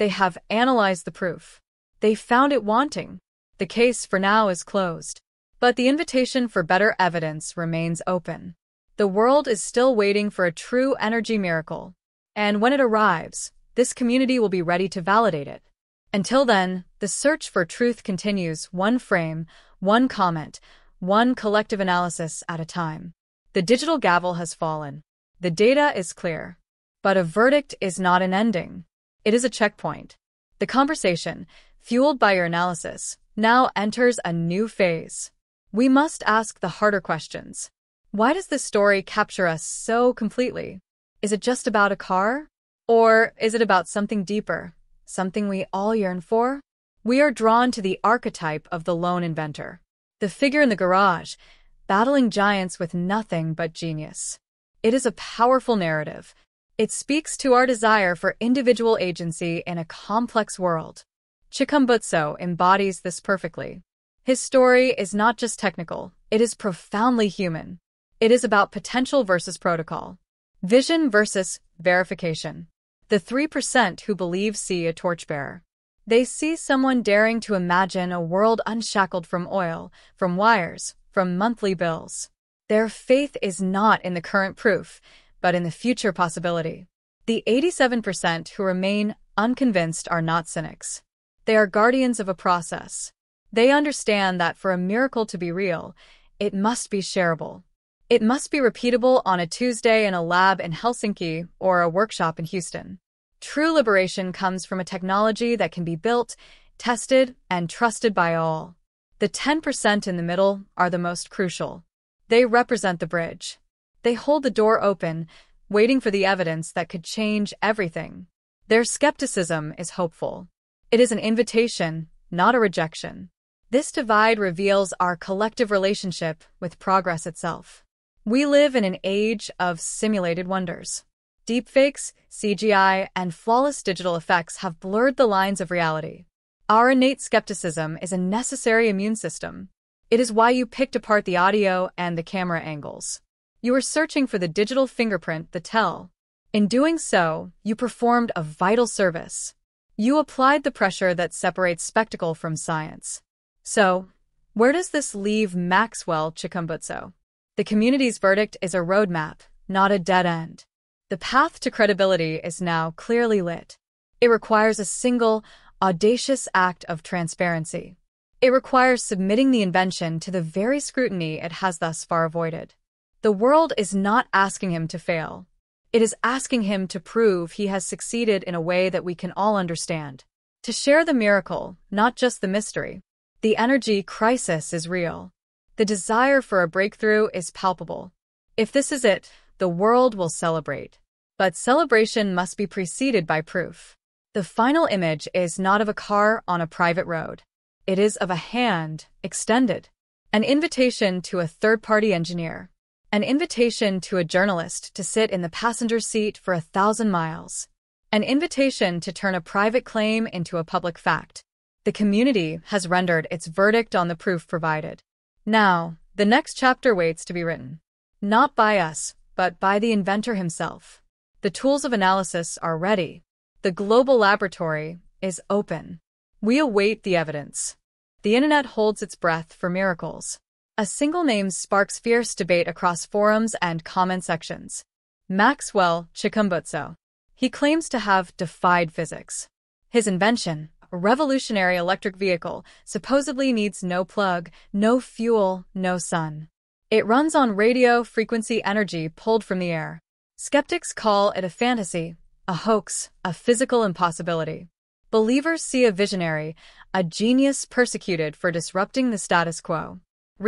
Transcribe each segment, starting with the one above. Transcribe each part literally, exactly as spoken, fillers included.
They have analyzed the proof. They found it wanting. The case for now is closed. But the invitation for better evidence remains open. The world is still waiting for a true energy miracle. And when it arrives, this community will be ready to validate it. Until then, the search for truth continues, one frame, one comment, one collective analysis at a time. The digital gavel has fallen. The data is clear. But a verdict is not an ending. It is a checkpoint. The conversation, fueled by your analysis, now enters a new phase. We must ask the harder questions. Why does this story capture us so completely? Is it just about a car? Or is it about something deeper, something we all yearn for? We are drawn to the archetype of the lone inventor, the figure in the garage, battling giants with nothing but genius. It is a powerful narrative. It speaks to our desire for individual agency in a complex world. Chikumbutso embodies this perfectly. His story is not just technical, it is profoundly human. It is about potential versus protocol, vision versus verification. The three percent who believe see a torchbearer. They see someone daring to imagine a world unshackled from oil, from wires, from monthly bills. Their faith is not in the current proof, but in the future possibility. The eighty-seven percent who remain unconvinced are not cynics. They are guardians of a process. They understand that for a miracle to be real, it must be shareable. It must be repeatable on a Tuesday in a lab in Helsinki or a workshop in Houston. True liberation comes from a technology that can be built, tested, and trusted by all. The ten percent in the middle are the most crucial. They represent the bridge. They hold the door open, waiting for the evidence that could change everything. Their skepticism is hopeful. It is an invitation, not a rejection. This divide reveals our collective relationship with progress itself. We live in an age of simulated wonders. Deepfakes, C G I, and flawless digital effects have blurred the lines of reality. Our innate skepticism is a necessary immune system. It is why you picked apart the audio and the camera angles. You are searching for the digital fingerprint, the tell. In doing so, you performed a vital service. You applied the pressure that separates spectacle from science. So, where does this leave Maxwell Chikumbutso? The community's verdict is a roadmap, not a dead end. The path to credibility is now clearly lit. It requires a single, audacious act of transparency. It requires submitting the invention to the very scrutiny it has thus far avoided. The world is not asking him to fail. It is asking him to prove he has succeeded in a way that we can all understand. To share the miracle, not just the mystery. The energy crisis is real. The desire for a breakthrough is palpable. If this is it, the world will celebrate. But celebration must be preceded by proof. The final image is not of a car on a private road. It is of a hand extended. An invitation to a third-party engineer. An invitation to a journalist to sit in the passenger seat for a thousand miles. An invitation to turn a private claim into a public fact. The community has rendered its verdict on the proof provided. Now, the next chapter waits to be written. Not by us, but by the inventor himself. The tools of analysis are ready. The global laboratory is open. We await the evidence. The internet holds its breath for miracles. A single name sparks fierce debate across forums and comment sections. Maxwell Chikumbutso. He claims to have defied physics. His invention, a revolutionary electric vehicle, supposedly needs no plug, no fuel, no sun. It runs on radio frequency energy pulled from the air. Skeptics call it a fantasy, a hoax, a physical impossibility. Believers see a visionary, a genius persecuted for disrupting the status quo.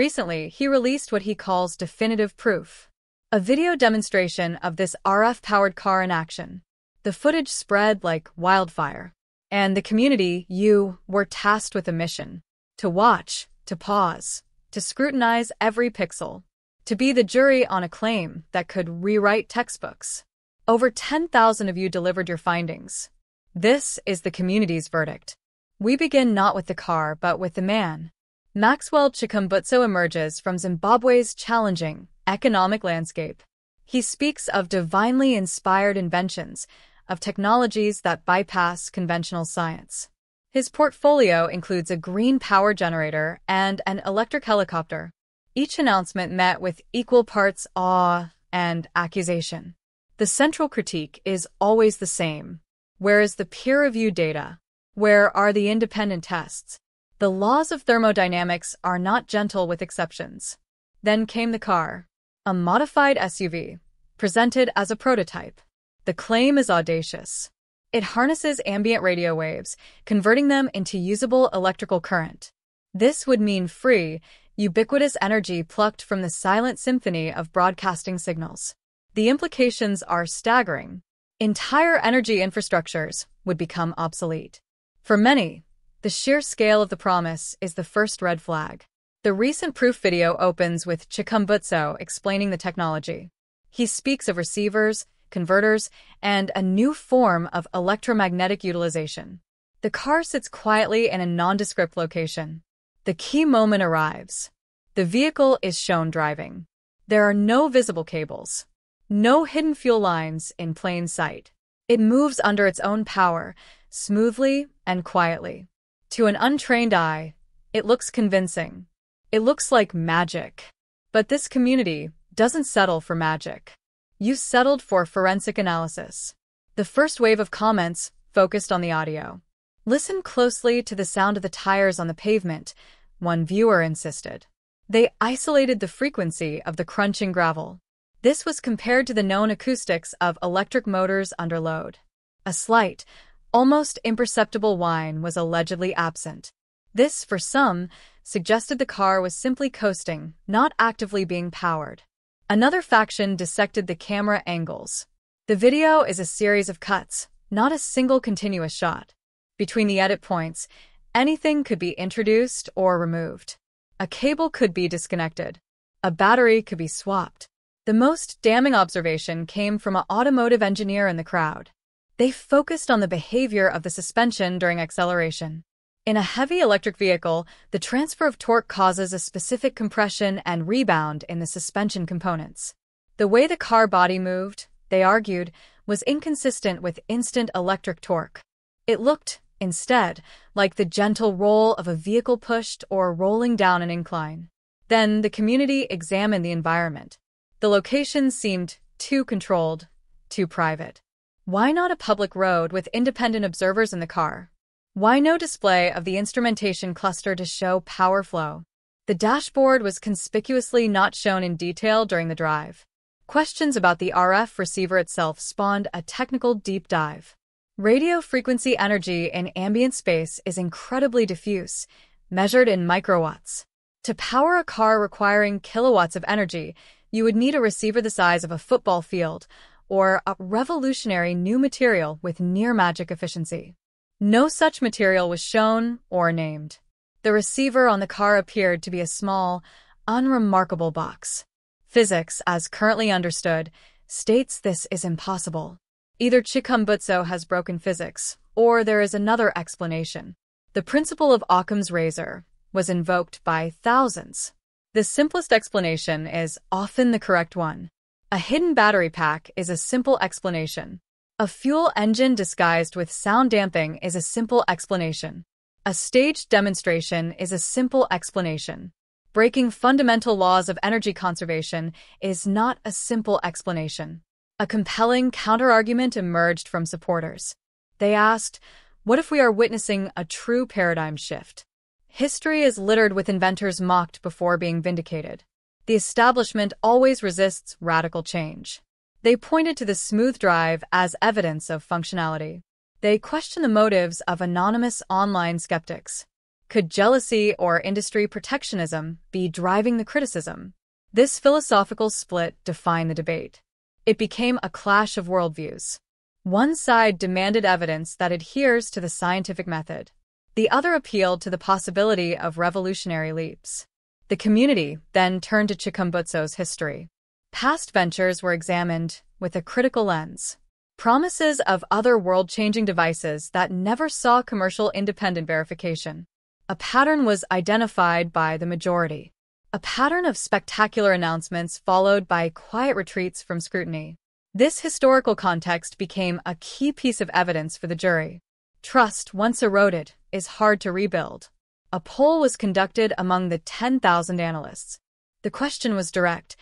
Recently, he released what he calls definitive proof, a video demonstration of this R F-powered car in action. The footage spread like wildfire. And the community, you, were tasked with a mission. To watch, to pause, to scrutinize every pixel, to be the jury on a claim that could rewrite textbooks. Over ten thousand of you delivered your findings. This is the community's verdict. We begin not with the car, but with the man. Maxwell Chikumbutso emerges from Zimbabwe's challenging economic landscape. He speaks of divinely inspired inventions, of technologies that bypass conventional science. His portfolio includes a green power generator and an electric helicopter. Each announcement met with equal parts awe and accusation. The central critique is always the same. Where is the peer-reviewed data? Where are the independent tests? The laws of thermodynamics are not gentle with exceptions. Then came the car, a modified S U V, presented as a prototype. The claim is audacious. It harnesses ambient radio waves, converting them into usable electrical current. This would mean free, ubiquitous energy plucked from the silent symphony of broadcasting signals. The implications are staggering. Entire energy infrastructures would become obsolete. For many, the sheer scale of the promise is the first red flag. The recent proof video opens with Chikumbutso explaining the technology. He speaks of receivers, converters, and a new form of electromagnetic utilization. The car sits quietly in a nondescript location. The key moment arrives. The vehicle is shown driving. There are no visible cables, no hidden fuel lines in plain sight. It moves under its own power, smoothly and quietly. To an untrained eye, it looks convincing. It looks like magic. But this community doesn't settle for magic. You settled for forensic analysis. The first wave of comments focused on the audio. Listen closely to the sound of the tires on the pavement, one viewer insisted. They isolated the frequency of the crunching gravel. This was compared to the known acoustics of electric motors under load. A slight, almost imperceptible whine was allegedly absent. This, for some, suggested the car was simply coasting, not actively being powered. Another faction dissected the camera angles. The video is a series of cuts, not a single continuous shot. Between the edit points, anything could be introduced or removed. A cable could be disconnected. A battery could be swapped. The most damning observation came from an automotive engineer in the crowd. They focused on the behavior of the suspension during acceleration. In a heavy electric vehicle, the transfer of torque causes a specific compression and rebound in the suspension components. The way the car body moved, they argued, was inconsistent with instant electric torque. It looked, instead, like the gentle roll of a vehicle pushed or rolling down an incline. Then the community examined the environment. The location seemed too controlled, too private. Why not a public road with independent observers in the car? Why no display of the instrumentation cluster to show power flow? The dashboard was conspicuously not shown in detail during the drive. Questions about the R F receiver itself spawned a technical deep dive. Radio frequency energy in ambient space is incredibly diffuse, measured in microwatts. To power a car requiring kilowatts of energy, you would need a receiver the size of a football field or a revolutionary new material with near-magic efficiency. No such material was shown or named. The receiver on the car appeared to be a small, unremarkable box. Physics, as currently understood, states this is impossible. Either Chikumbutso has broken physics, or there is another explanation. The principle of Occam's razor was invoked by thousands. The simplest explanation is often the correct one. A hidden battery pack is a simple explanation. A fuel engine disguised with sound damping is a simple explanation. A staged demonstration is a simple explanation. Breaking fundamental laws of energy conservation is not a simple explanation. A compelling counterargument emerged from supporters. They asked, "What if we are witnessing a true paradigm shift?" History is littered with inventors mocked before being vindicated. The establishment always resists radical change. They pointed to the smooth drive as evidence of functionality. They question the motives of anonymous online skeptics. Could jealousy or industry protectionism be driving the criticism? This philosophical split defined the debate. It became a clash of worldviews. One side demanded evidence that adheres to the scientific method. The other appealed to the possibility of revolutionary leaps. The community then turned to Chikumbutso's history. Past ventures were examined with a critical lens. Promises of other world-changing devices that never saw commercial independent verification. A pattern was identified by the majority. A pattern of spectacular announcements followed by quiet retreats from scrutiny. This historical context became a key piece of evidence for the jury. Trust, once eroded, is hard to rebuild. A poll was conducted among the ten thousand analysts. The question was direct.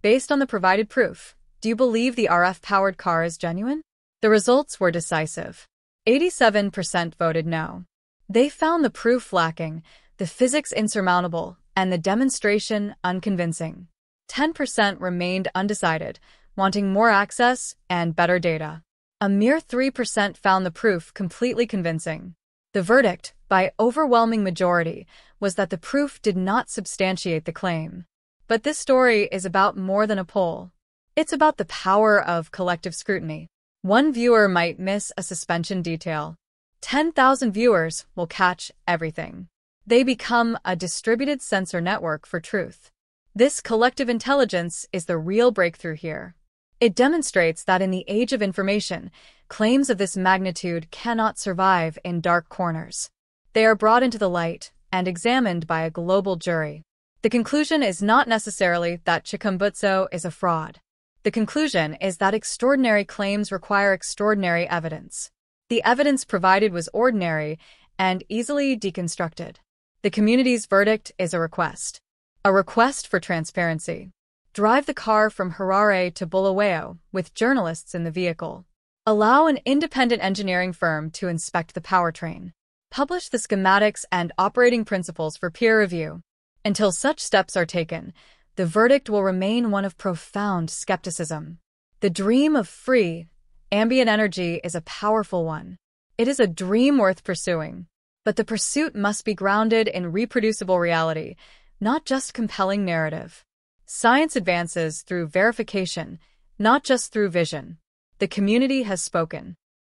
Based on the provided proof, do you believe the R F-powered car is genuine? The results were decisive. eighty-seven percent voted no. They found the proof lacking, the physics insurmountable, and the demonstration unconvincing. ten percent remained undecided, wanting more access and better data. A mere three percent found the proof completely convincing. The verdict, by overwhelming majority, was that the proof did not substantiate the claim. But this story is about more than a poll. It's about the power of collective scrutiny. One viewer might miss a suspension detail. ten thousand viewers will catch everything. They become a distributed sensor network for truth. This collective intelligence is the real breakthrough here. It demonstrates that in the age of information, claims of this magnitude cannot survive in dark corners. They are brought into the light and examined by a global jury. The conclusion is not necessarily that Chikumbutso is a fraud. The conclusion is that extraordinary claims require extraordinary evidence. The evidence provided was ordinary and easily deconstructed. The community's verdict is a request. A request for transparency. Drive the car from Harare to Bulawayo with journalists in the vehicle. Allow an independent engineering firm to inspect the powertrain. Publish the schematics and operating principles for peer review. Until such steps are taken, the verdict will remain one of profound skepticism. The dream of free, ambient energy is a powerful one. It is a dream worth pursuing. But the pursuit must be grounded in reproducible reality, not just compelling narrative. Science advances through verification, not just through vision. The community has spoken.